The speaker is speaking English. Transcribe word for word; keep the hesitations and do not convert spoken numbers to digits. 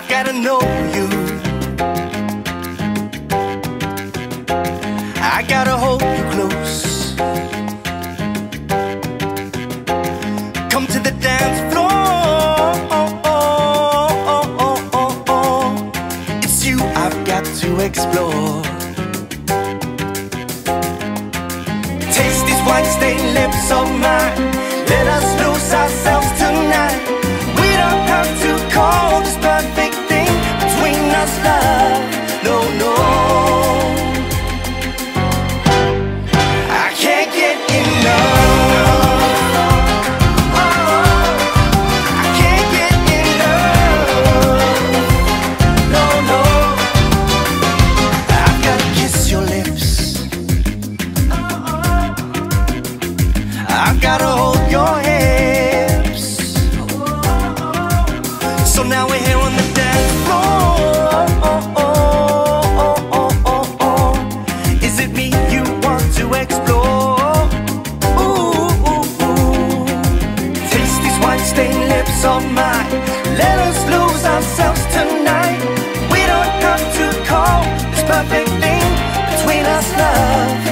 I've got to know you. I got to hold you close. Come to the dance floor. It's you I've got to explore. Taste these wine stained lips of mine. Let us lose ourselves tonight. We don't have to call this perfect thing between us love. No, no, I can't get enough. Oh, I can't get enough. No, no, I've got to kiss your lips. I've got to hold your hips. So now we're here on the dance floor. Is it me you want to explore? Ooh, taste these wine-stained lips of mine. Let us lose ourselves tonight. We don't have to call this perfect thing between us, love.